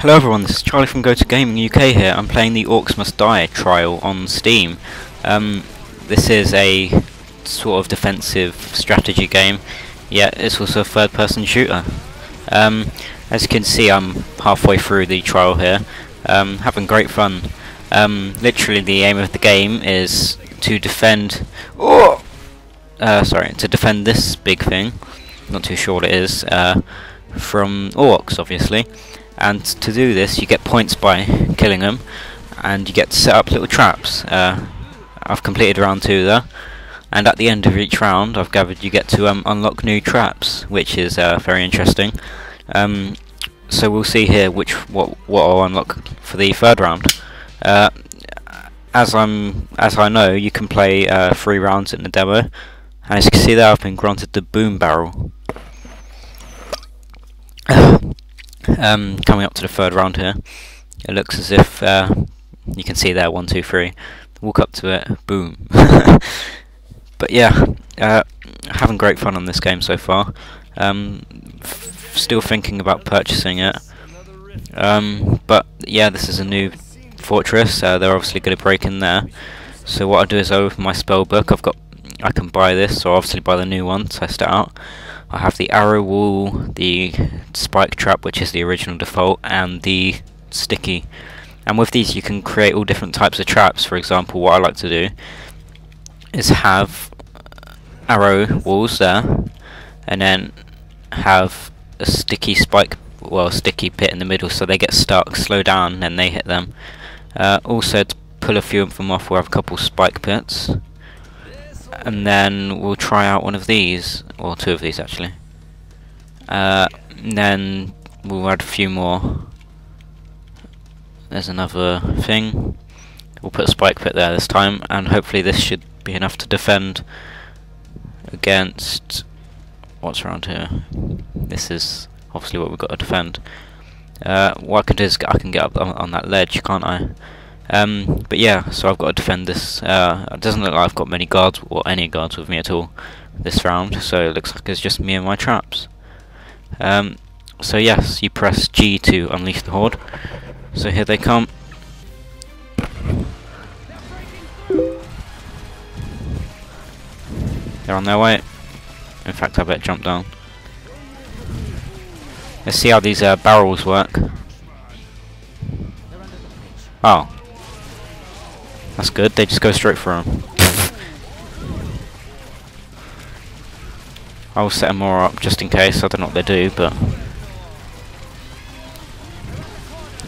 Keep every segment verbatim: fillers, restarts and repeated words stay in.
Hello everyone, this is Charlie from GoToGaming U K here. I'm playing the Orcs Must Die! Trial on Steam. Um, this is a sort of defensive strategy game, yet it's also a third person shooter. Um, as you can see, I'm halfway through the trial here, um, having great fun. Um, literally the aim of the game is to defend... Oh! Uh, sorry, to defend this big thing, not too sure what it is, uh, from orcs obviously. And to do this you get points by killing them, and you get to set up little traps. Uh, I've completed round two there, and at the end of each round I've gathered you get to um, unlock new traps, which is uh, very interesting. Um, so we'll see here which what, what I'll unlock for the third round. Uh, as, I'm, as I know, you can play uh, three rounds in the demo, and as you can see there I've been granted the boom barrel. Um, coming up to the third round here, it looks as if uh, you can see there one, two, three. Walk up to it, boom. But yeah, uh, having great fun on this game so far. Um, f still thinking about purchasing it. Um, but yeah, this is a new fortress. Uh, they're obviously going to break in there. So what I do is I open my spell book. I've got, I can buy this, so obviously buy the new one. Test it out. I have the arrow wall, the spike trap, which is the original default, and the sticky. And with these you can create all different types of traps. For example, what I like to do is have arrow walls there, and then have a sticky spike, well, sticky pit in the middle, so they get stuck, slow down, and then they hit them. Uh, also, to pull a few of them off, we'll have a couple spike pits. And then we'll try out one of these, or two of these actually. Uh, and then we'll add a few more. There's another thing. We'll put a spike pit there this time, and hopefully this should be enough to defend against what's around here. This is obviously what we've got to defend. Uh, what I can do is I can get up on, on that ledge, can't I? Um, but yeah, so I've got to defend this. Uh, it doesn't look like I've got many guards or any guards with me at all this round, so it looks like it's just me and my traps. Um, so yes, you press G to unleash the horde. So here they come. They're on their way. In fact, I better jump down. Let's see how these uh, barrels work. Oh. That's good, they just go straight for him. I will set them more up just in case. I don't know what they do, but...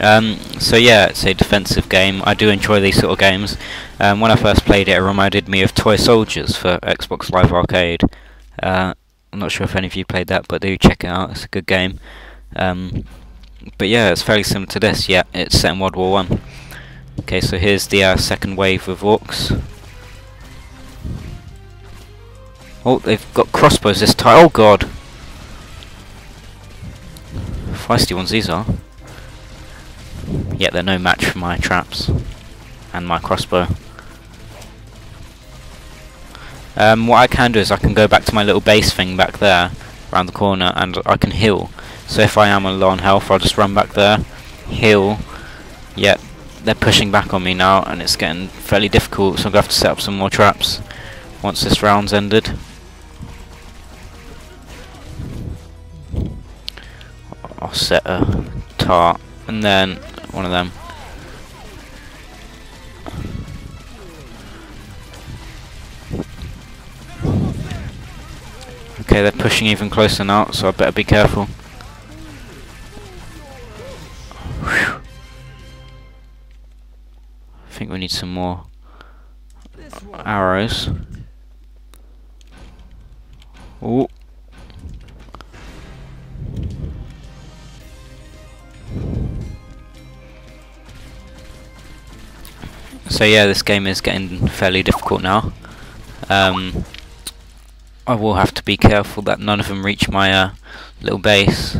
Um, so yeah, it's a defensive game. I do enjoy these sort of games. Um, when I first played it, it reminded me of Toy Soldiers for Xbox Live Arcade. Uh, I'm not sure if any of you played that, but do check it out. It's a good game. Um, but yeah, it's fairly similar to this. Yeah, it's set in World War One. Okay, so here's the uh, second wave of orcs. Oh, they've got crossbows this time. Oh god! Feisty ones these are. Yet they're no match for my traps. And my crossbow. Um, what I can do is I can go back to my little base thing back there, around the corner, and I can heal. So if I am low on health, I'll just run back there, heal. Yet they're pushing back on me now, and it's getting fairly difficult, so I'm going to have to set up some more traps once this round's ended. I'll set a tart, and then one of them. Okay, they're pushing even closer now, so I better be careful. Whew. I think we need some more arrows. Oh. So yeah, this game is getting fairly difficult now. Um, I will have to be careful that none of them reach my uh, little base.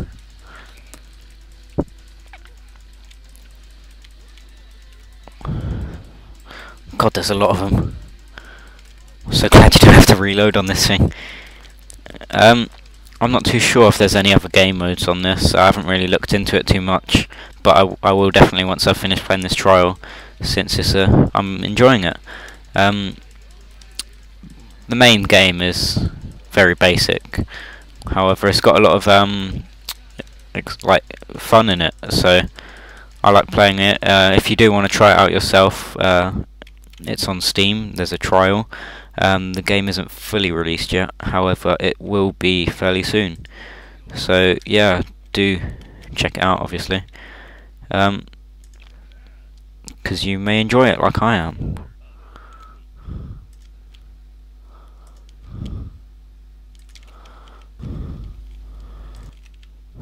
God, there's a lot of them. I'm so glad you don't have to reload on this thing. Um, I'm not too sure if there's any other game modes on this. I haven't really looked into it too much. but I, I will definitely once I've finished playing this trial, since it's a, I'm enjoying it. Um, the main game is very basic, however it's got a lot of um, ex like fun in it, so I like playing it. Uh, if you do want to try it out yourself, uh, it's on Steam, there's a trial. Um, the game isn't fully released yet, however it will be fairly soon, so yeah, do check it out obviously, um, because you may enjoy it like I am.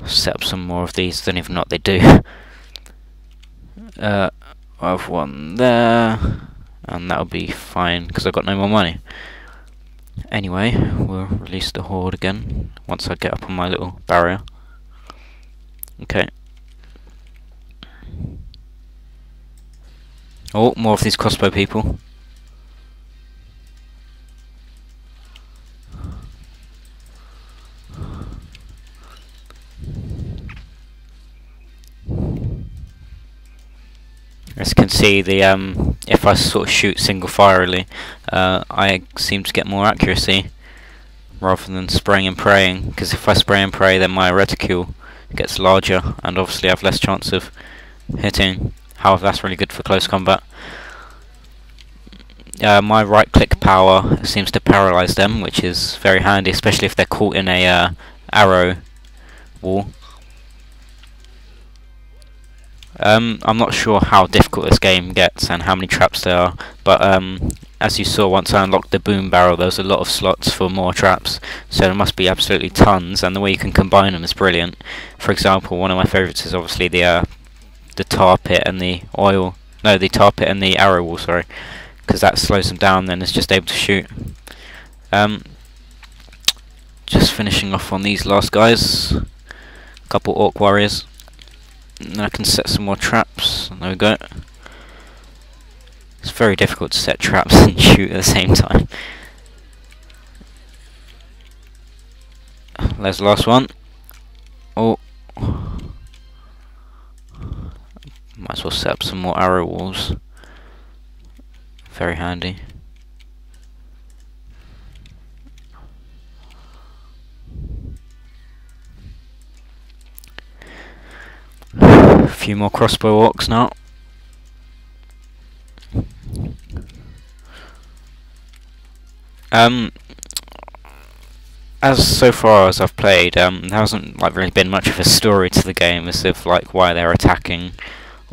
Set up some more of these, don't even know what they do. uh, I've one there, and that'll be fine because I've got no more money. Anyway, we'll release the horde again once I get up on my little barrier. Okay. Oh, more of these crossbow people. As you can see, the um, if I sort of shoot single-firely, uh, I seem to get more accuracy rather than spraying and praying. Because if I spray and pray, then my reticule gets larger, and obviously I have less chance of hitting. However, that's really good for close combat. Uh, my right-click power seems to paralyze them, which is very handy, especially if they're caught in a uh, arrow wall. Um, I'm not sure how difficult this game gets and how many traps there are, but um, as you saw, once I unlocked the boom barrel, there was a lot of slots for more traps, so there must be absolutely tons, and the way you can combine them is brilliant. For example, one of my favourites is obviously the uh, the tar pit and the oil, no, the tar pit and the arrow wall, sorry, because that slows them down, then it's just able to shoot. Um, just finishing off on these last guys, a couple orc warriors. And then I can set some more traps, and there we go. It's very difficult to set traps and shoot at the same time. There's the last one. Oh. Might as well set up some more arrow walls. Very handy. A few more crossbow orcs now. Um, as so far as I've played, um, there hasn't like really been much of a story to the game as if like why they're attacking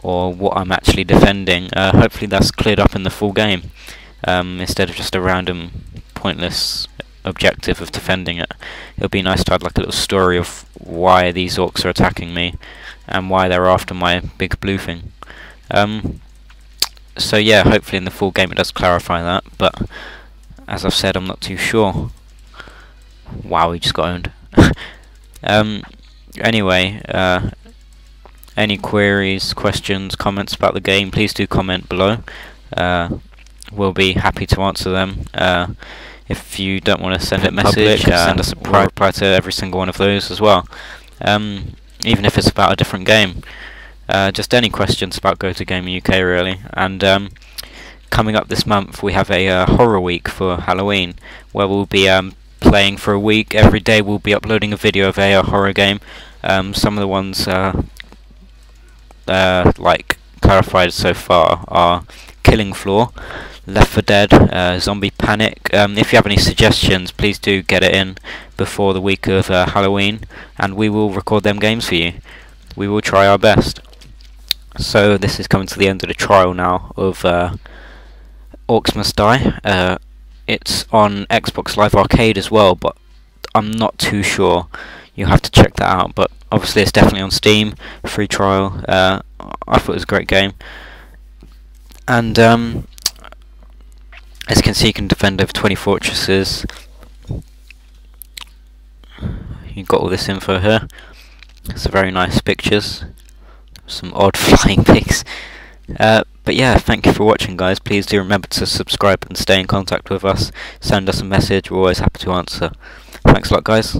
or what I'm actually defending. Uh, hopefully that's cleared up in the full game, um, instead of just a random pointless objective of defending it. It'll be nice to have like a little story of why these orcs are attacking me and why they're after my big blue thing. Um, so yeah, hopefully in the full game it does clarify that, but as I've said, I'm not too sure. Wow, we just got owned. um, anyway, uh, any queries, questions, comments about the game, please do comment below. Uh, we'll be happy to answer them. Uh, if you don't want to send a message, uh, send us a private reply to every single one of those as well. Um, even if it's about a different game. Uh, just any questions about GoToGaming U K really. And um, coming up this month we have a uh, horror week for Halloween, where we'll be um, playing for a week. Every day we'll be uploading a video of a uh, horror game. Um, some of the ones uh, uh, like clarified so far are Killing Floor, Left for Dead, uh, Zombie Panic. Um, if you have any suggestions, please do get it in before the week of uh, Halloween, and we will record them games for you. We will try our best. So this is coming to the end of the trial now of uh, Orcs Must Die. Uh, it's on Xbox Live Arcade as well, but I'm not too sure. You'll have to check that out, but obviously it's definitely on Steam, free trial. Uh, I thought it was a great game. And um, as you can see, you can defend over twenty fortresses. You've got all this info here. Some very nice pictures. Some odd flying pigs. Uh, but yeah, thank you for watching, guys. Please do remember to subscribe and stay in contact with us. Send us a message. We're always happy to answer. Thanks a lot, guys.